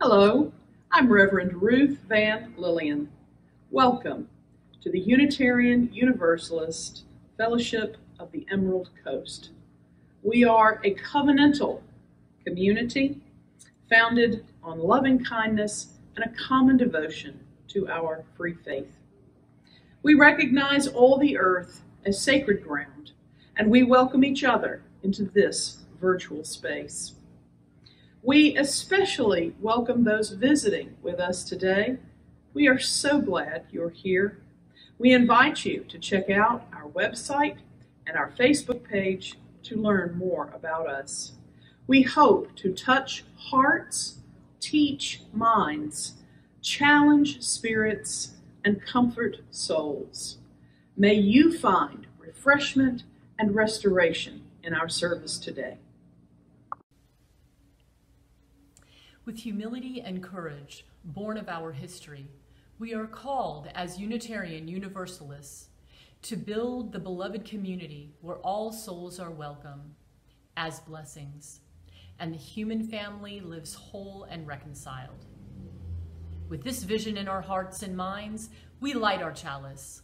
Hello, I'm Reverend Ruth Van Lillian. Welcome to the Unitarian Universalist Fellowship of the Emerald Coast. We are a covenantal community founded on loving kindness and a common devotion to our free faith. We recognize all the earth as sacred ground, and we welcome each other into this virtual space. We especially welcome those visiting with us today. We are so glad you're here. We invite you to check out our website and our Facebook page to learn more about us. We hope to touch hearts, teach minds, challenge spirits, and comfort souls. May you find refreshment and restoration in our service today. With humility and courage, born of our history, we are called as Unitarian Universalists to build the beloved community where all souls are welcome as blessings, and the human family lives whole and reconciled. With this vision in our hearts and minds, we light our chalice.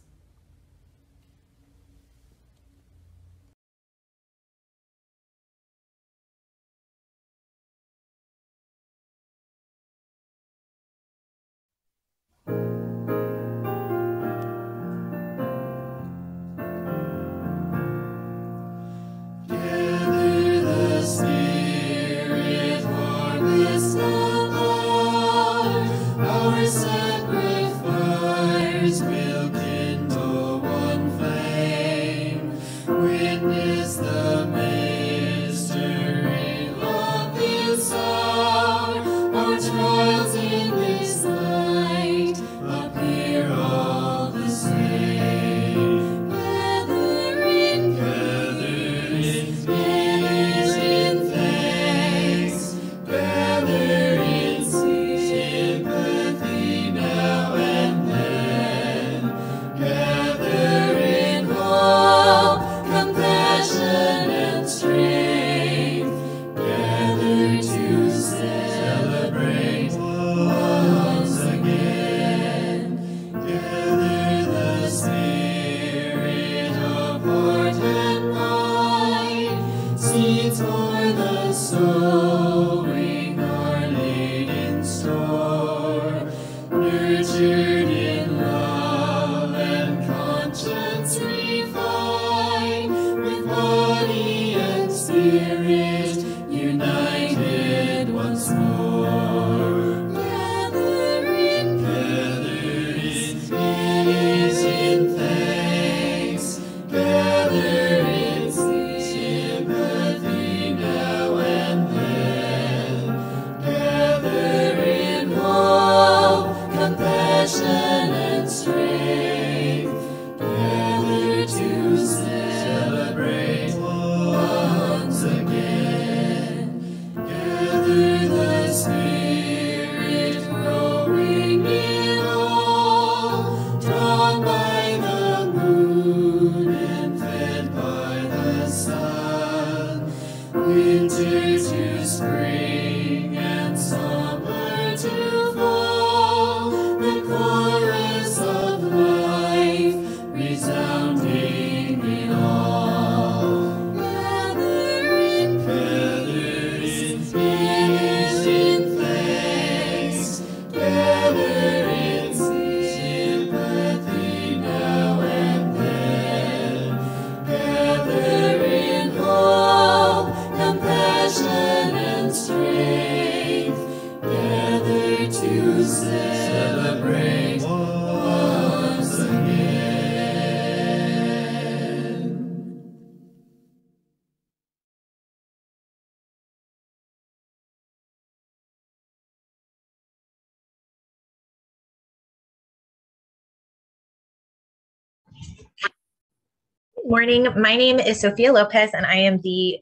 Morning. My name is Sophia Lopez, and I am the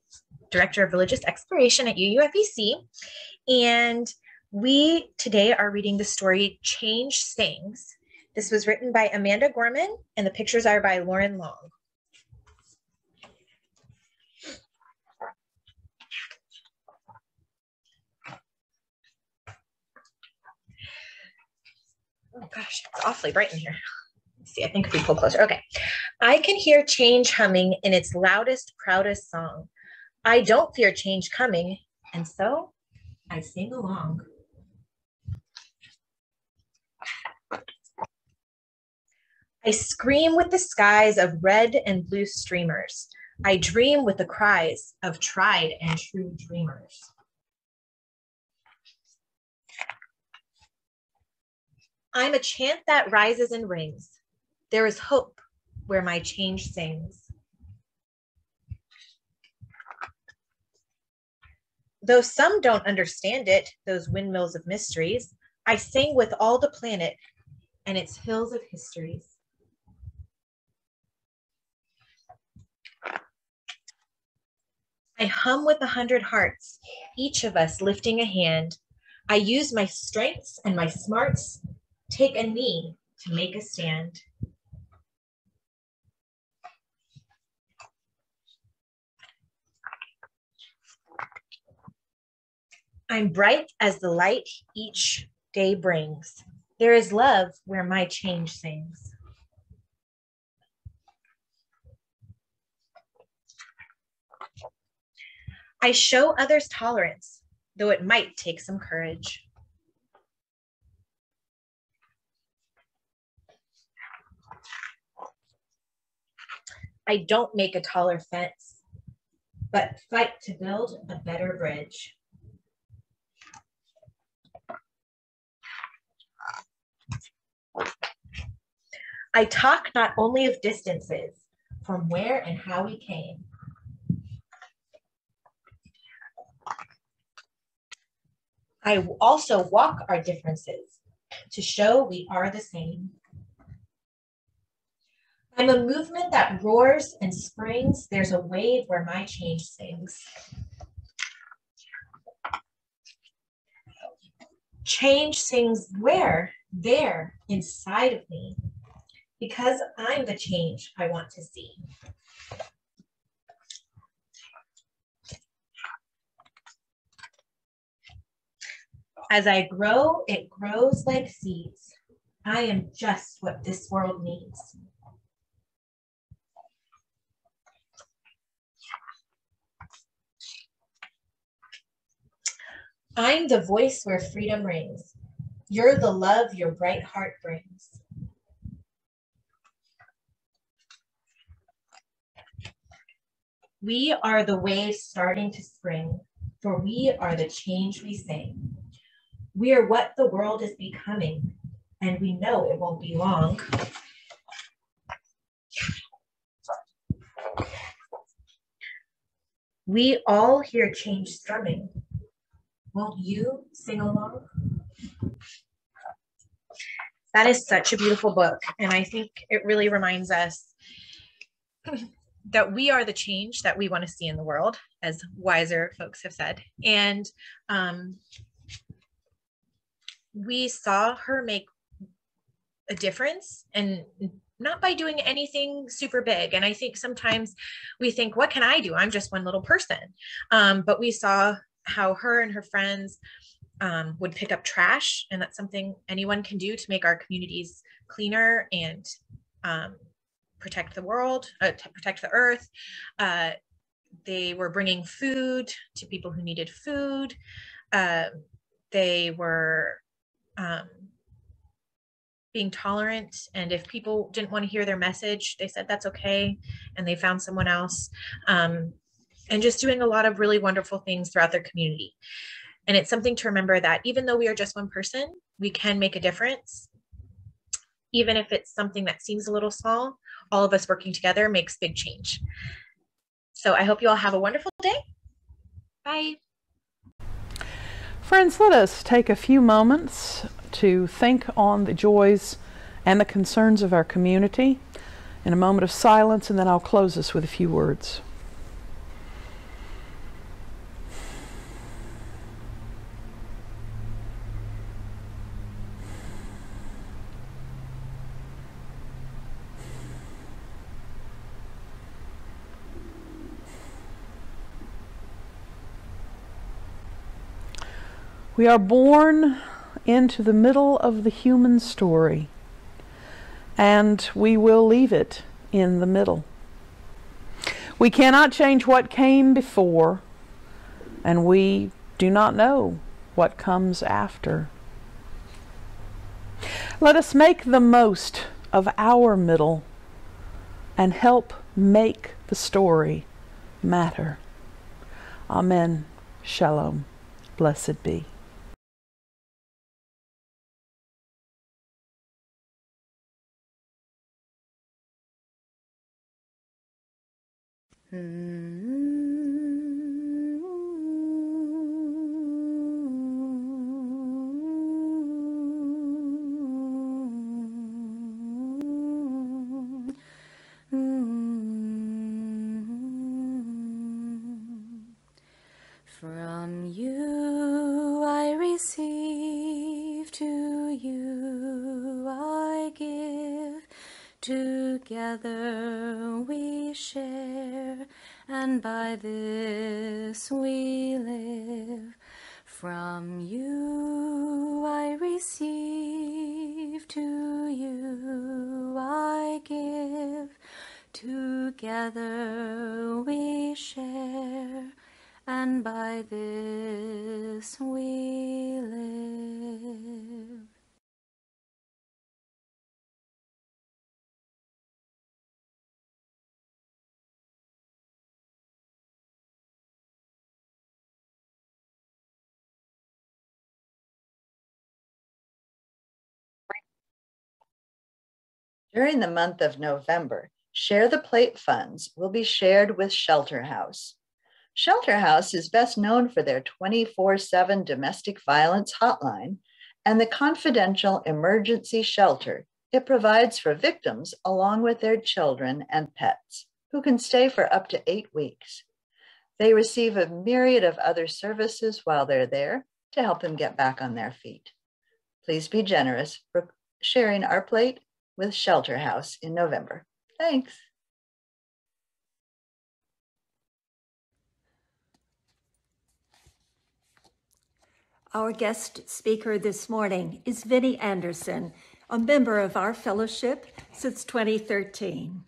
Director of Religious Exploration at UUFEC. And we today are reading the story Change Sings. This was written by Amanda Gorman, and the pictures are by Lauren Long. gosh, it's awfully bright in here. Let's see, I think if we pull closer. Okay. I can hear change humming in its loudest, proudest song. I don't fear change coming, and so I sing along. I scream with the skies of red and blue streamers. I dream with the cries of tried and true dreamers. I'm a chant that rises and rings. There is hope where my change sings. Though some don't understand it, those windmills of mysteries, I sing with all the planet and its hills of histories. I hum with 100 hearts, each of us lifting a hand. I use my strengths and my smarts, take a knee to make a stand. I'm bright as the light each day brings. There is love where my change sings. I show others tolerance, though it might take some courage. I don't make a taller fence, but fight to build a better bridge. I talk not only of distances, from where and how we came. I also walk our differences to show we are the same. I'm a movement that roars and springs. There's a wave where my change sings. Change sings where? There, inside of me. Because I'm the change I want to see. As I grow, it grows like seeds. I am just what this world needs. I'm the voice where freedom rings. You're the love your bright heart brings. We are the waves starting to spring, for we are the change we sing. We are what the world is becoming, and we know it won't be long. We all hear change strumming. Won't you sing along? That is such a beautiful book, and I think it really reminds us that we are the change that we want to see in the world, as wiser folks have said. And we saw her make a difference, and not by doing anything super big. And I think sometimes we think, what can I do? I'm just one little person. But we saw how her and her friends would pick up trash. And that's something anyone can do to make our communities cleaner and protect the world, to protect the earth. They were bringing food to people who needed food. They were being tolerant, and if people didn't want to hear their message, they said that's okay, and they found someone else, and just doing a lot of really wonderful things throughout their community. And it's something to remember that even though we are just one person, we can make a difference, even if it's something that seems a little small. All of us working together makes big change. So I hope you all have a wonderful day. Bye. Friends, let us take a few moments to think on the joys and the concerns of our community in a moment of silence, and then I'll close us with a few words. We are born into the middle of the human story, and we will leave it in the middle. We cannot change what came before, and we do not know what comes after. Let us make the most of our middle and help make the story matter. Amen. Shalom. Blessed be. From you I receive, to you I give, together we share, and by this we live. From you I receive, to you I give, together we share, and by this we live. During the month of November, Share the Plate funds will be shared with Shelter House. Shelter House is best known for their 24/7 domestic violence hotline and the confidential emergency shelter it provides for victims along with their children and pets, who can stay for up to 8 weeks. They receive a myriad of other services while they're there to help them get back on their feet. Please be generous for sharing our plate with Shelter House in November. Thanks. Our guest speaker this morning is Vinnie Anderson, a member of our fellowship since 2013.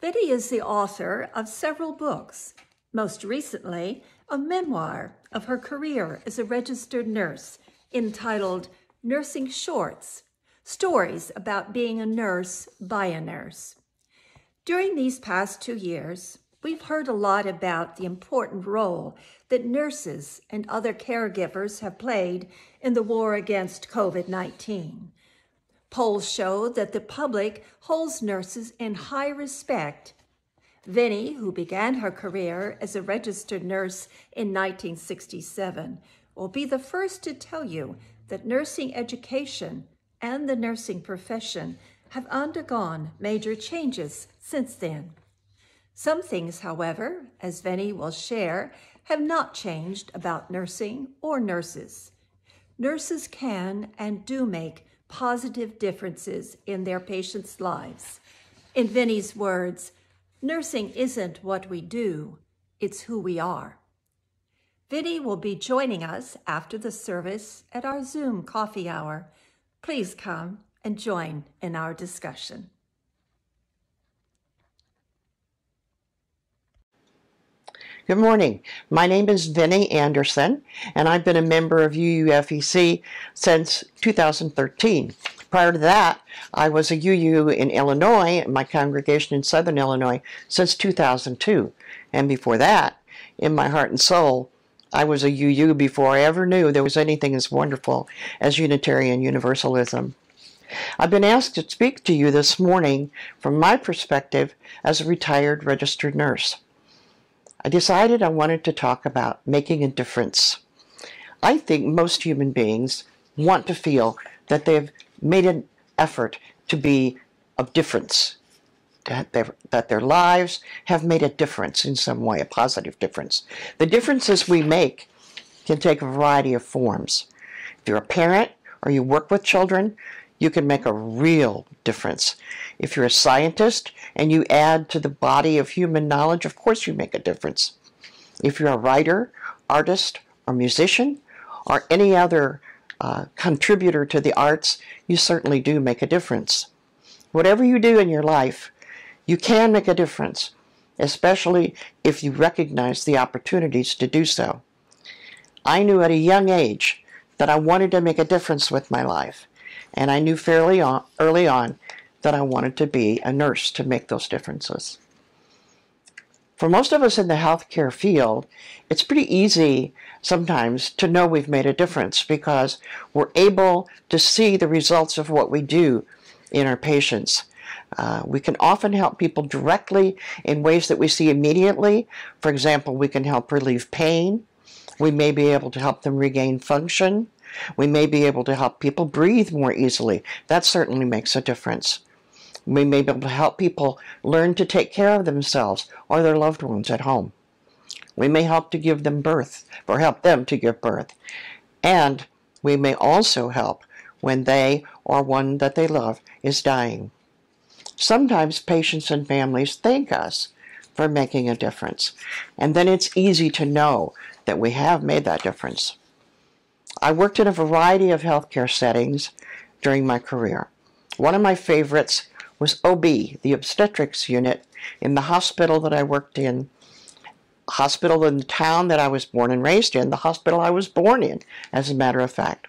Vinnie is the author of several books, most recently a memoir of her career as a registered nurse entitled Nursing Shorts, Stories About Being a Nurse by a Nurse. During these past 2 years, we've heard a lot about the important role that nurses and other caregivers have played in the war against COVID-19. Polls show that the public holds nurses in high respect. Vinnie, who began her career as a registered nurse in 1967, will be the first to tell you that nursing education and the nursing profession have undergone major changes since then. Some things, however, as Vinnie will share, have not changed about nursing or nurses. Nurses can and do make positive differences in their patients' lives. In Vinnie's words, nursing isn't what we do, it's who we are. Vinnie will be joining us after the service at our Zoom coffee hour. Please come and join in our discussion. Good morning. My name is Vinnie Anderson, and I've been a member of UUFEC since 2013. Prior to that, I was a UU in Illinois, my congregation in Southern Illinois, since 2002. And before that, in my heart and soul, I was a UU before I ever knew there was anything as wonderful as Unitarian Universalism. I've been asked to speak to you this morning from my perspective as a retired registered nurse. I decided I wanted to talk about making a difference. I think most human beings want to feel that they've made an effort to be of difference, that their lives have made a difference in some way, a positive difference. The differences we make can take a variety of forms. If you're a parent or you work with children, you can make a real difference. If you're a scientist and you add to the body of human knowledge, of course you make a difference. If you're a writer, artist, or musician, or any other contributor to the arts, you certainly do make a difference. Whatever you do in your life, you can make a difference, especially if you recognize the opportunities to do so. I knew at a young age that I wanted to make a difference with my life, and I knew fairly early on that I wanted to be a nurse to make those differences. For most of us in the healthcare field, it's pretty easy sometimes to know we've made a difference because we're able to see the results of what we do in our patients. We can often help people directly in ways that we see immediately. For example, we can help relieve pain. We may be able to help them regain function. We may be able to help people breathe more easily. That certainly makes a difference. We may be able to help people learn to take care of themselves or their loved ones at home. We may help to give them birth or help them to give birth. And we may also help when they or one that they love is dying. Sometimes patients and families thank us for making a difference, and then it's easy to know that we have made that difference. I worked in a variety of healthcare settings during my career. One of my favorites was OB, the obstetrics unit, in the hospital that I worked in, hospital in the town that I was born and raised in, the hospital I was born in, as a matter of fact.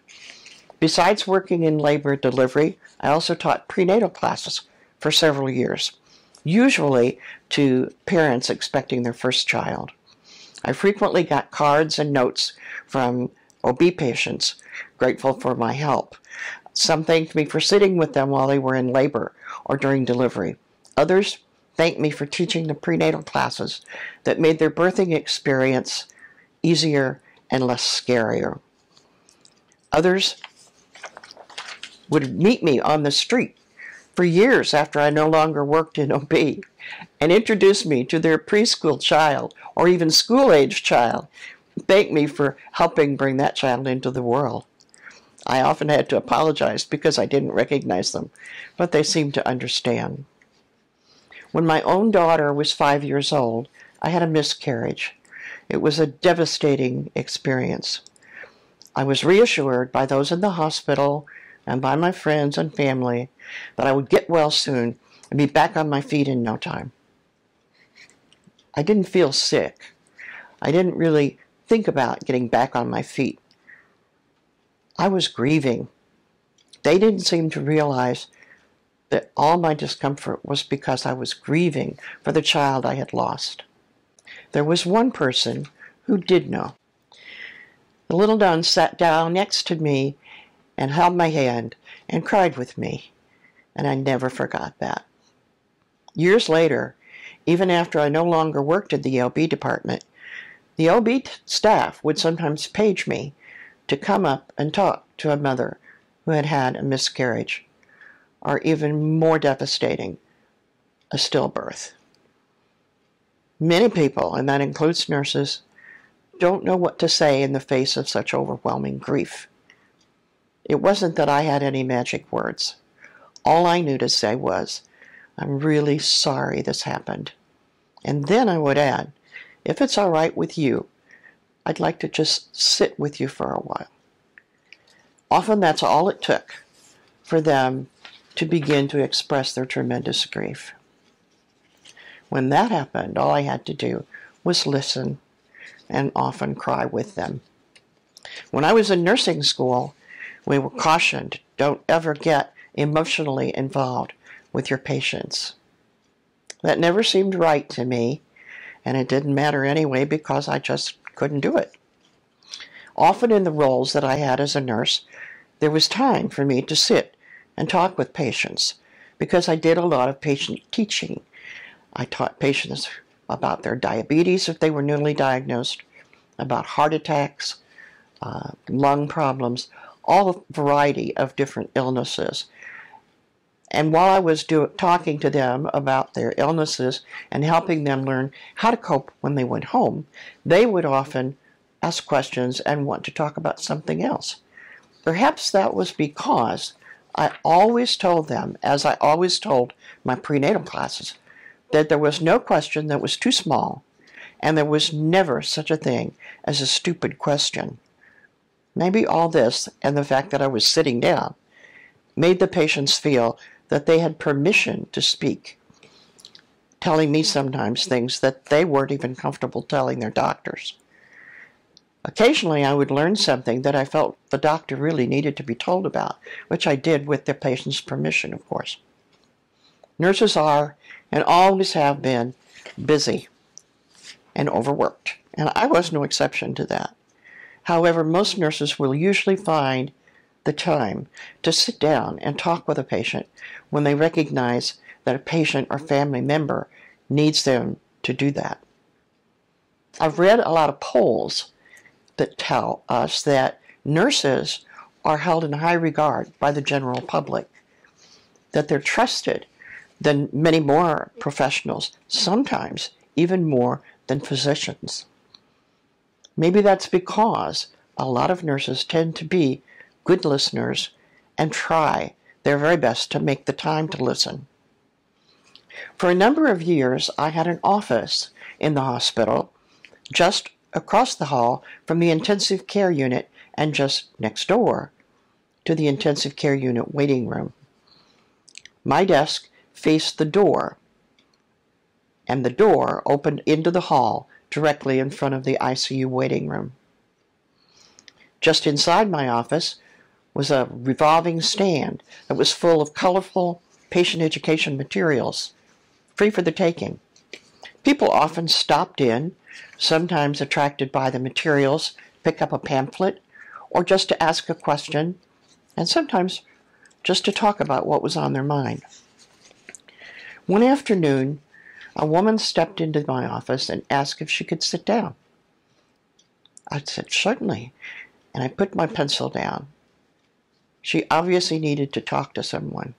Besides working in labor delivery, I also taught prenatal classes for several years, usually to parents expecting their first child. I frequently got cards and notes from OB patients grateful for my help. Some thanked me for sitting with them while they were in labor or during delivery. Others thanked me for teaching the prenatal classes that made their birthing experience easier and less scarier. Others would meet me on the street for years after I no longer worked in OB and introduce me to their preschool child or even school-age child, thank me for helping bring that child into the world. I often had to apologize because I didn't recognize them, but they seemed to understand. When my own daughter was 5 years old, I had a miscarriage. It was a devastating experience. I was reassured by those in the hospital and by my friends and family that I would get well soon and be back on my feet in no time. I didn't feel sick. I didn't really think about getting back on my feet. I was grieving. They didn't seem to realize that all my discomfort was because I was grieving for the child I had lost. There was one person who did know. The little nun sat down next to me and held my hand and cried with me, and I never forgot that. Years later, even after I no longer worked in the OB department, the OB staff would sometimes page me to come up and talk to a mother who had had a miscarriage, or even more devastating, a stillbirth. Many people, and that includes nurses, don't know what to say in the face of such overwhelming grief. It wasn't that I had any magic words. All I knew to say was, I'm really sorry this happened. And then I would add, if it's all right with you, I'd like to just sit with you for a while. Often that's all it took for them to begin to express their tremendous grief. When that happened, all I had to do was listen and often cry with them. When I was in nursing school, we were cautioned, don't ever get emotionally involved with your patients. That never seemed right to me, and it didn't matter anyway because I just couldn't do it. Often in the roles that I had as a nurse, there was time for me to sit and talk with patients because I did a lot of patient teaching. I taught patients about their diabetes if they were newly diagnosed, about heart attacks, lung problems, all variety of different illnesses. And while I was talking to them about their illnesses and helping them learn how to cope when they went home, they would often ask questions and want to talk about something else. Perhaps that was because I always told them, as I always told my prenatal classes, that there was no question that was too small, and there was never such a thing as a stupid question. Maybe all this and the fact that I was sitting down made the patients feel that they had permission to speak, telling me sometimes things that they weren't even comfortable telling their doctors. Occasionally, I would learn something that I felt the doctor really needed to be told about, which I did with the patient's permission, of course. Nurses are, and always have been, busy and overworked, and I was no exception to that. However, most nurses will usually find the time to sit down and talk with a patient when they recognize that a patient or family member needs them to do that. I've read a lot of polls that tell us that nurses are held in high regard by the general public, that they're trusted than many more professionals, sometimes even more than physicians. Maybe that's because a lot of nurses tend to be good listeners and try their very best to make the time to listen. For a number of years, I had an office in the hospital just across the hall from the intensive care unit and just next door to the intensive care unit waiting room. My desk faced the door, and the door opened into the hall directly in front of the ICU waiting room. Just inside my office was a revolving stand that was full of colorful patient education materials, free for the taking. People often stopped in, sometimes attracted by the materials, pick up a pamphlet, or just to ask a question, and sometimes just to talk about what was on their mind. One afternoon, a woman stepped into my office and asked if she could sit down. I said, certainly, and I put my pencil down. She obviously needed to talk to someone.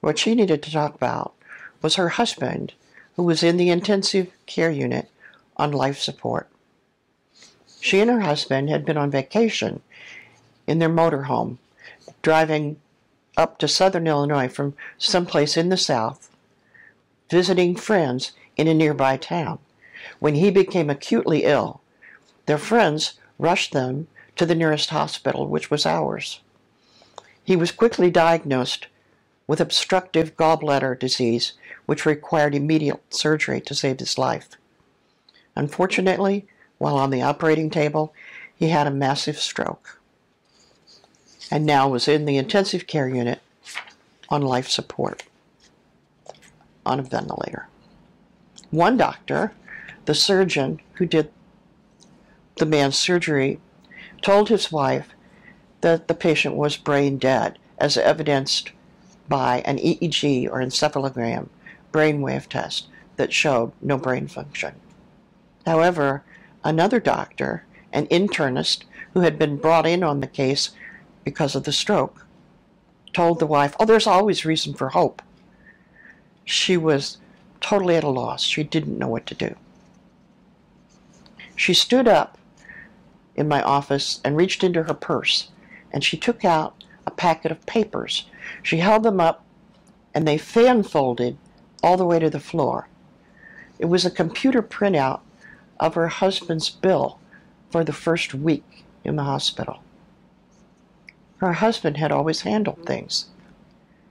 What she needed to talk about was her husband, who was in the intensive care unit on life support. She and her husband had been on vacation in their motorhome, driving up to southern Illinois from someplace in the south, visiting friends in a nearby town. When he became acutely ill, their friends rushed them to the nearest hospital, which was ours. He was quickly diagnosed with obstructive gallbladder disease, which required immediate surgery to save his life. Unfortunately, while on the operating table, he had a massive stroke and now was in the intensive care unit on life support, on a ventilator. One doctor, the surgeon who did the man's surgery, told his wife that the patient was brain dead, as evidenced by an EEG or encephalogram brainwave test that showed no brain function. However, another doctor, an internist who had been brought in on the case because of the stroke, told the wife, "Oh, there's always reason for hope." She was totally at a loss. She didn't know what to do. She stood up in my office and reached into her purse, and she took out a packet of papers. She held them up, and they fan-folded all the way to the floor. It was a computer printout of her husband's bill for the first week in the hospital. Her husband had always handled things.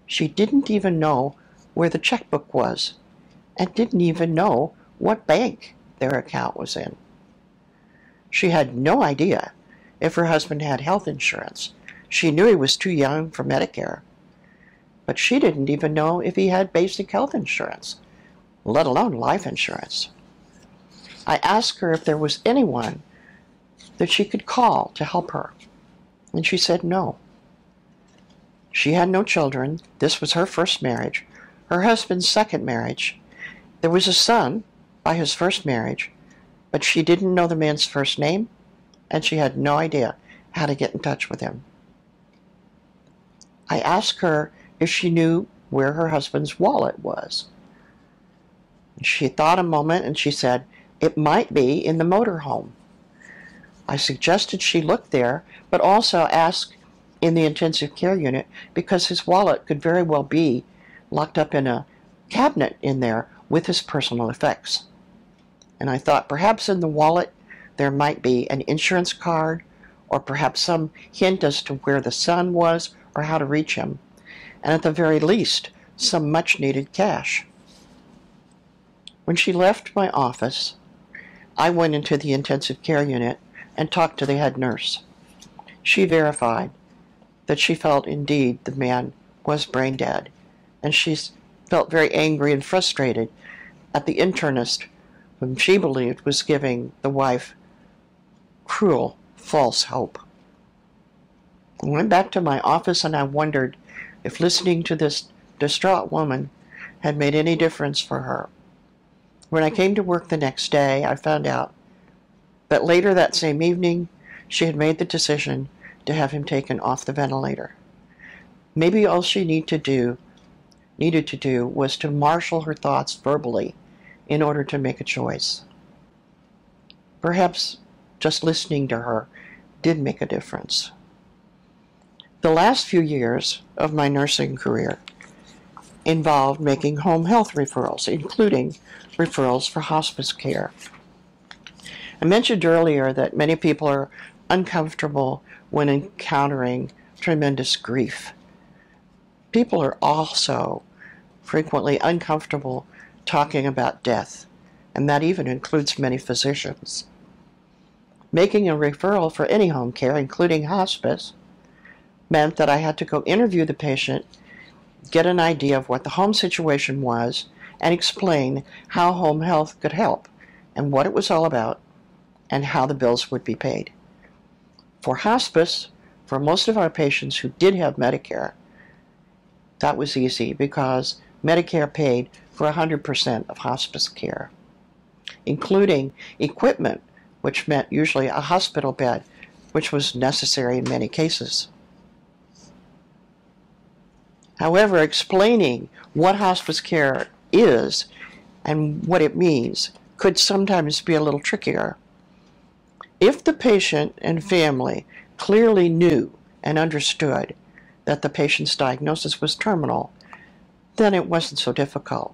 She didn't even know where the checkbook was, and didn't even know what bank their account was in. She had no idea if her husband had health insurance. She knew he was too young for Medicare, but she didn't even know if he had basic health insurance, let alone life insurance. I asked her if there was anyone that she could call to help her, and she said no. She had no children. This was her first marriage, her husband's second marriage. There was a son by his first marriage, but she didn't know the man's first name, and she had no idea how to get in touch with him. I asked her if she knew where her husband's wallet was. She thought a moment, and she said, "It might be in the motorhome." I suggested she look there, but also ask in the intensive care unit, because his wallet could very well be locked up in a cabinet in there with his personal effects. And I thought perhaps in the wallet there might be an insurance card or perhaps some hint as to where the son was or how to reach him, and at the very least, some much-needed cash. When she left my office, I went into the intensive care unit and talked to the head nurse. She verified that she felt indeed the man was brain dead, and she felt very angry and frustrated at the internist whom she believed was giving the wife cruel, false hope. I went back to my office and I wondered if listening to this distraught woman had made any difference for her. When I came to work the next day, I found out that later that same evening, she had made the decision to have him taken off the ventilator. Maybe all she needed to do was to marshal her thoughts verbally in order to make a choice. Perhaps just listening to her did make a difference. The last few years of my nursing career involved making home health referrals, including referrals for hospice care. I mentioned earlier that many people are uncomfortable when encountering tremendous grief. People are also frequently uncomfortable talking about death, and that even includes many physicians. Making a referral for any home care, including hospice, meant that I had to go interview the patient, get an idea of what the home situation was, and explain how home health could help and what it was all about and how the bills would be paid. For hospice, for most of our patients who did have Medicare, that was easy because Medicare paid for 100% of hospice care, including equipment, which meant usually a hospital bed, which was necessary in many cases. However, explaining what hospice care is and what it means could sometimes be a little trickier. If the patient and family clearly knew and understood that the patient's diagnosis was terminal, then it wasn't so difficult.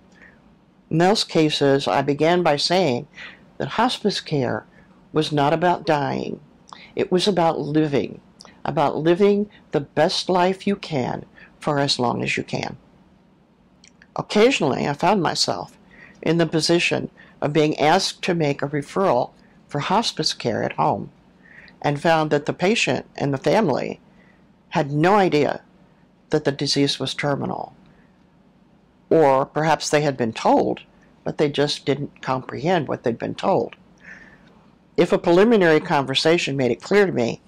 In those cases, I began by saying that hospice care was not about dying. It was about living the best life you can for as long as you can. Occasionally, I found myself in the position of being asked to make a referral for hospice care at home, and found that the patient and the family had no idea that the disease was terminal. Or perhaps they had been told, but they just didn't comprehend what they'd been told. If a preliminary conversation made it clear to me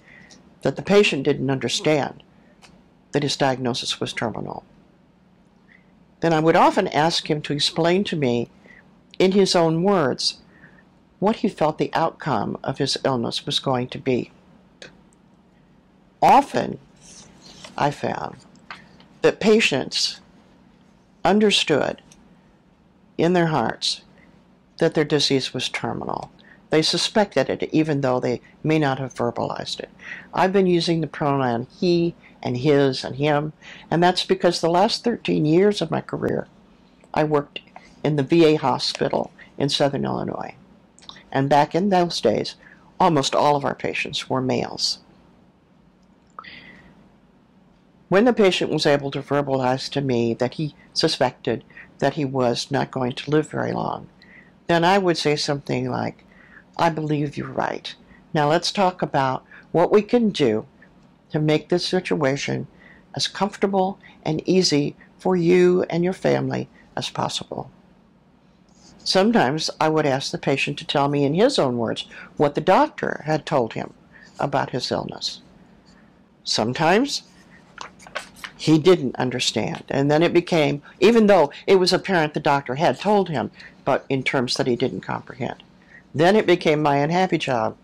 that the patient didn't understand that his diagnosis was terminal, then I would often ask him to explain to me, in his own words, what he felt the outcome of his illness was going to be. Often, I found that patients understood in their hearts that their disease was terminal. They suspected it, even though they may not have verbalized it. I've been using the pronoun he and his and him, and that's because the last 13 years of my career, I worked in the VA hospital in Southern Illinois. And back in those days, almost all of our patients were males. When the patient was able to verbalize to me that he suspected that he was not going to live very long, then I would say something like, "I believe you're right. Now let's talk about what we can do to make this situation as comfortable and easy for you and your family as possible." Sometimes I would ask the patient to tell me in his own words what the doctor had told him about his illness. Sometimes he didn't understand, and then it became, even though it was apparent the doctor had told him, but in terms that he didn't comprehend. Then it became my unhappy job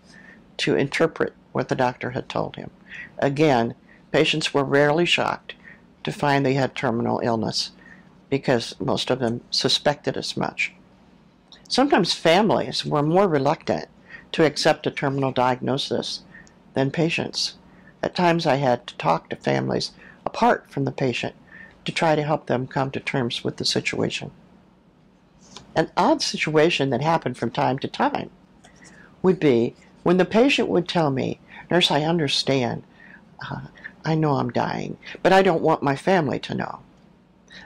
to interpret what the doctor had told him. Again, patients were rarely shocked to find they had terminal illness because most of them suspected as much. Sometimes families were more reluctant to accept a terminal diagnosis than patients. At times I had to talk to families apart from the patient to try to help them come to terms with the situation. An odd situation that happened from time to time would be when the patient would tell me Nurse, I understand. I know I'm dying, but I don't want my family to know.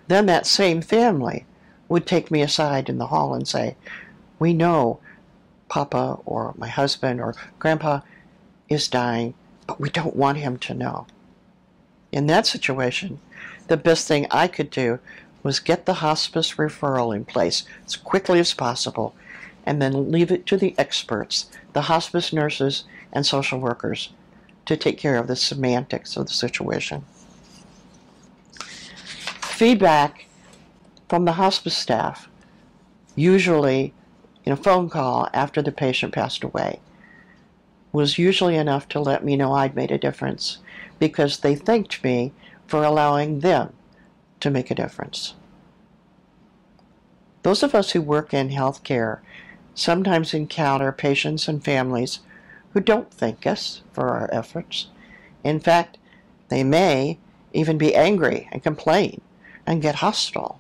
Then that same family would take me aside in the hall and say, we know Papa or my husband or Grandpa is dying, but we don't want him to know. In that situation, the best thing I could do was get the hospice referral in place as quickly as possible and then leave it to the experts, the hospice nurses and social workers, to take care of the semantics of the situation. Feedback from the hospice staff, usually in a phone call after the patient passed away, was usually enough to let me know I'd made a difference, because they thanked me for allowing them to make a difference. Those of us who work in healthcare sometimes encounter patients and families who don't thank us for our efforts. In fact, they may even be angry and complain and get hostile.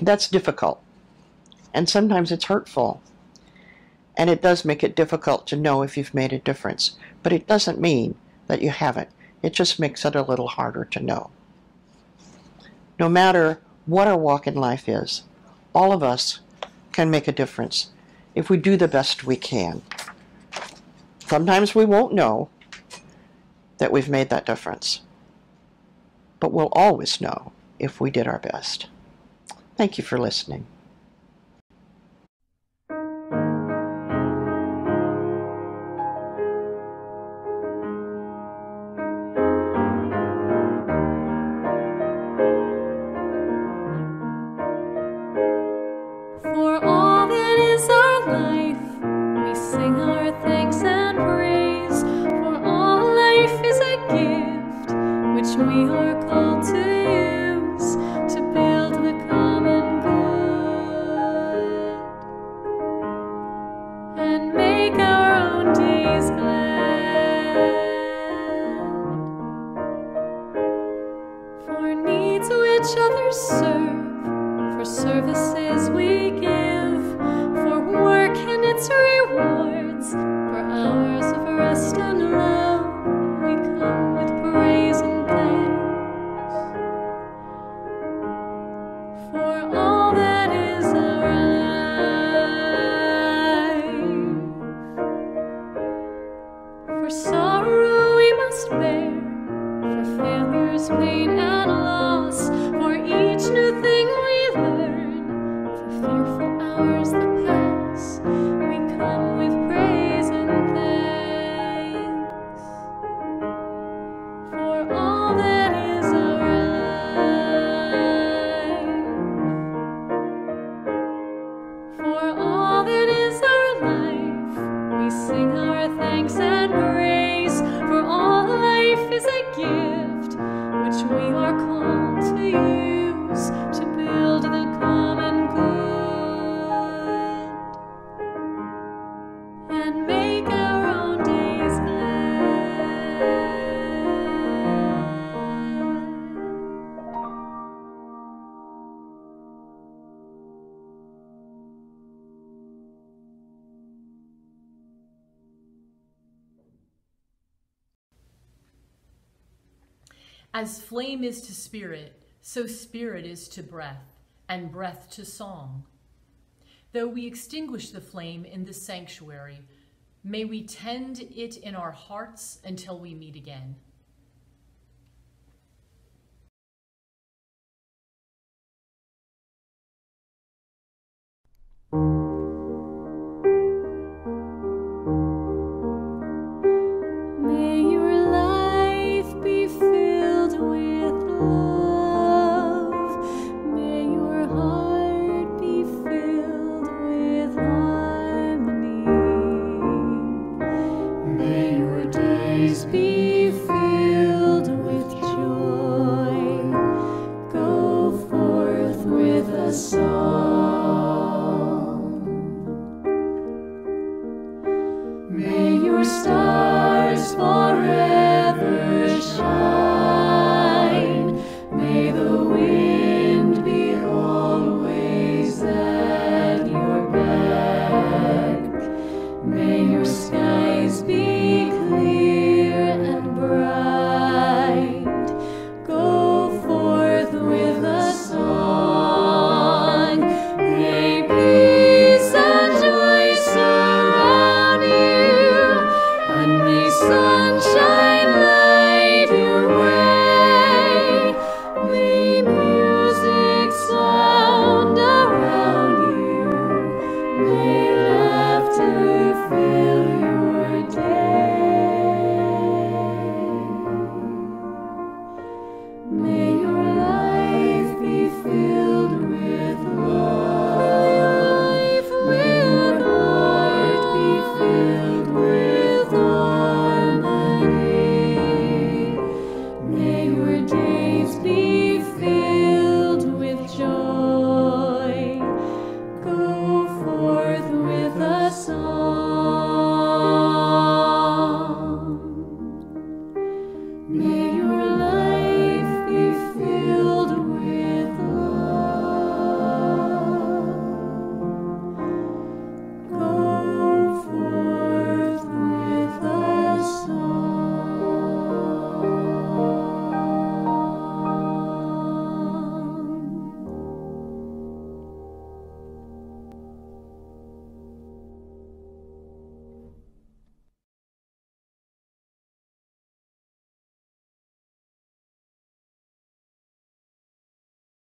That's difficult, and sometimes it's hurtful, and it does make it difficult to know if you've made a difference, but it doesn't mean that you haven't. It just makes it a little harder to know. No matter what our walk in life is, all of us can make a difference if we do the best we can. Sometimes we won't know that we've made that difference, but we'll always know if we did our best. Thank you for listening. As flame is to spirit, so spirit is to breath, and breath to song. Though we extinguish the flame in this sanctuary, may we tend it in our hearts until we meet again. May your stars forever shine.